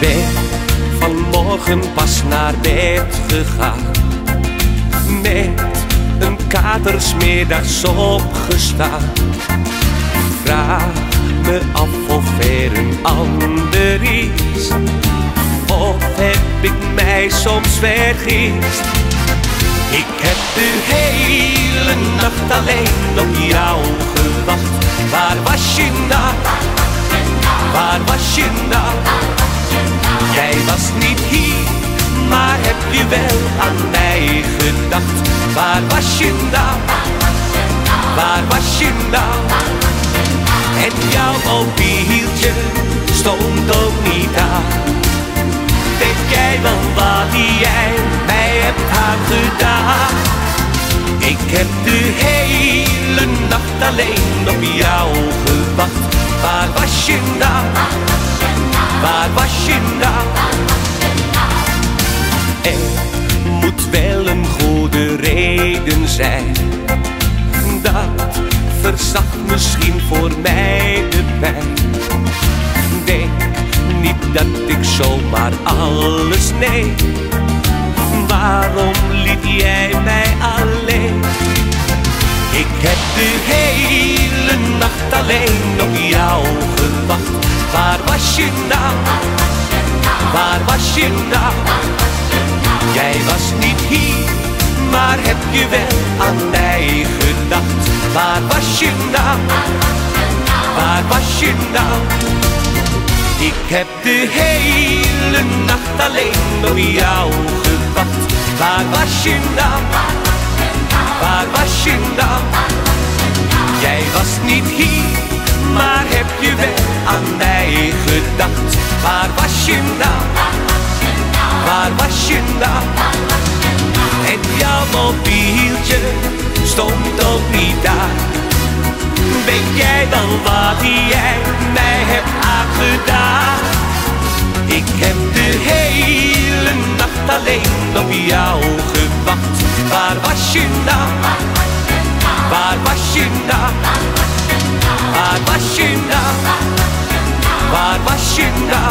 Ben vanmorgen pas naar bed gegaan, met een kater 's middags opgestaan. Vraag me af of er een ander is, of heb ik mij soms vergist? Ik heb de hele nacht alleen op jou gewacht. Waar was je nou? Waar was je nou? Jij was niet hier, maar heb je wel aan mij gedacht? Waar was je nou? Waar was je nou? En jouw mobieltje stond ook niet aan. Weet jij wel wat jij mij hebt aangedaan? Ik heb de hele nacht alleen op jou gewacht. Waar was je nou? Waar was je nou? Er moet wel een goede reden zijn. Dat verzacht misschien voor mij de pijn. Denk niet dat ik zomaar alles neem. Waarom liet jij mij alleen? Ik heb de hele nacht alleen op jou gewacht. Waar was je nou? Waar was je nou? Jij was niet hier, maar heb je wel aan mij gedacht? Waar was je nou? Waar was je nou? Ik heb de hele nacht alleen op jou gewacht. Waar was je nou? Waar was je nou? Jij was niet hier, maar heb je wel aan mij gedacht? Waar was je nou? Waar was je nou? En jouw mobieltje stond ook niet aan. Weet jij dan wat jij mij hebt aangedaan? Ik heb de hele nacht alleen op jou gewacht. Waar was je nou? Waar was je nou? Waar was je nou? Waar was je nou?